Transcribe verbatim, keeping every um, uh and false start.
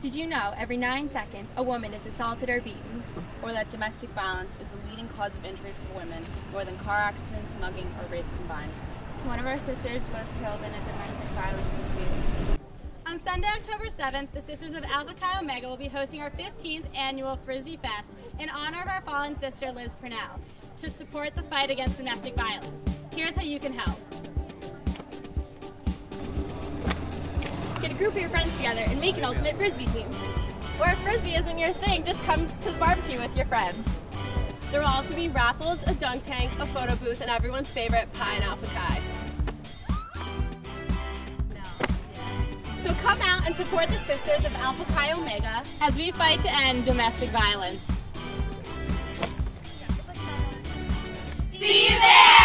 Did you know every nine seconds a woman is assaulted or beaten, or that domestic violence is the leading cause of injury for women, more than car accidents, mugging, or rape combined? One of our sisters was killed in a domestic violence dispute. On Sunday, October seventh, the Sisters of Alpha Chi Omega will be hosting our fifteenth annual Frisbee Fest in honor of our fallen sister, Liz Purnell, to support the fight against domestic violence. Here's how you can help. Get a group of your friends together and make an ultimate Frisbee team. Or if Frisbee isn't your thing, just come to the barbecue with your friends. There will also be raffles, a dunk tank, a photo booth, and everyone's favorite pie and Alpha Chi. So come out and support the Sisters of Alpha Chi Omega as we fight to end domestic violence. See you there!